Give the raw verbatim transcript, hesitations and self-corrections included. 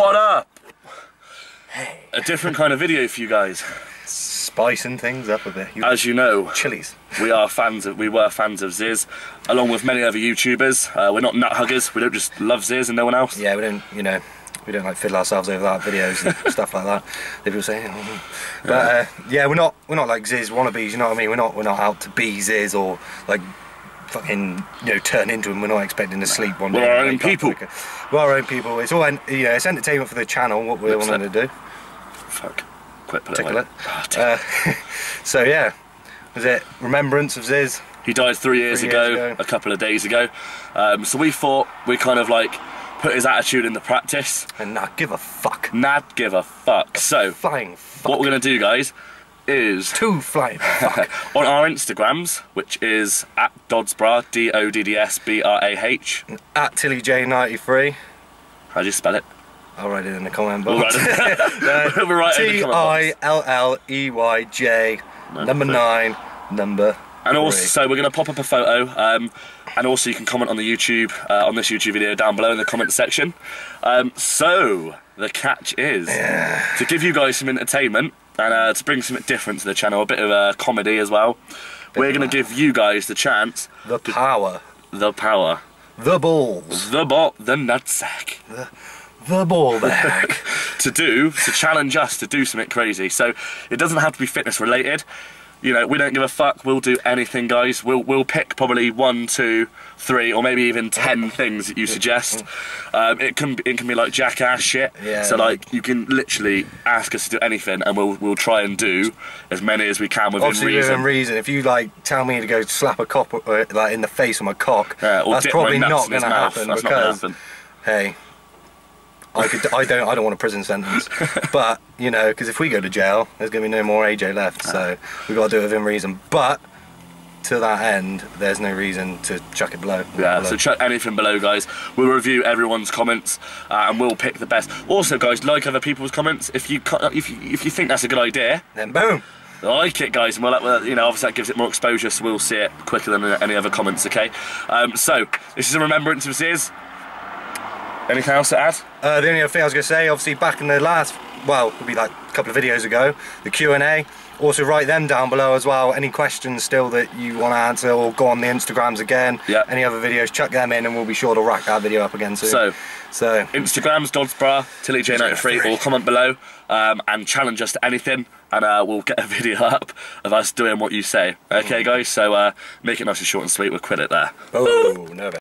What up? Hey. A different kind of video for you guys. Spicing things up a bit. You As you know, chilies. we are fans of. We were fans of Zyzz, along with many other YouTubers. Uh, we're not nut huggers. We don't just love Zyzz and no one else. Yeah, we don't. You know, we don't like fiddle ourselves over that videos and stuff like that. People say, oh. But yeah. Uh, yeah, we're not. We're not like Zyzz wannabes. You know what I mean? We're not. We're not out to be Zyzz or like fucking, you know, turn into him. We're not expecting to sleep one day. We're our own people. We're our own people. It's all, you know, it's entertainment for the channel. What we're wanting to do. Fuck. Quit putting it. Uh, so yeah, was it remembrance of Zyzz? He died three years, three years ago, ago, a couple of days ago. Um, so we thought we kind of like put his attitude into practice and not give a fuck. Not give a fuck. A so flying fuck. What we're gonna do, guys, is two flying fuck on our Instagrams, which is at Doddsbrah, D O D D S B R A H, and at Tilly J ninety-three. How do you spell it? I'll write it in the comment box. T I L L E Y J, number nine, number And also, three. So we're going to pop up a photo, um, and also you can comment on the YouTube, uh, on this YouTube video down below in the comment section. Um, so, the catch is, yeah, to give you guys some entertainment, and uh, to bring something different to the channel, a bit of uh, comedy as well, bit we're going to give you guys the chance. The to, power. The power. The balls. The bot. The nutsack. The The ball back to do to challenge us to do something crazy. So it doesn't have to be fitness related. You know, we don't give a fuck. We'll do anything, guys. We'll we'll pick probably one, two, three, or maybe even ten things that you suggest. Um, it can it can be like jackass shit. Yeah, so like you can literally ask us to do anything, and we'll we'll try and do as many as we can within reason. Within reason. If you like tell me to go slap a cop or, like in the face with my cock, yeah, that's probably not going to happen. That's not going to happen. Hey. I, could, I don't. I don't want a prison sentence, but you know, because if we go to jail, there's going to be no more A J left. So we got to do it within reason. But to that end, there's no reason to chuck it below. Yeah. Below. So chuck anything below, guys. We'll review everyone's comments, uh, and we'll pick the best. Also, guys, like other people's comments. If you if you, if you think that's a good idea, then boom. Like it, guys, and well, you know, obviously that gives it more exposure, so we'll see it quicker than any other comments. Okay. Um, so this is a remembrance of Zyzz. Anything else to add? Uh, the only other thing I was going to say, obviously back in the last, well, it would be like a couple of videos ago, the Q and A. Also write them down below as well. Any questions still that you want to answer, or go on the Instagrams again. Yeah. Any other videos, chuck them in and we'll be sure to rack that video up again soon. So, so Instagrams, Doddsbrah, Tilly J ninety-three, or comment below um, and challenge us to anything, and uh, we'll get a video up of us doing what you say. Okay, guys, so uh, make it nice and short and sweet. We'll quit it there. Oh, nervous.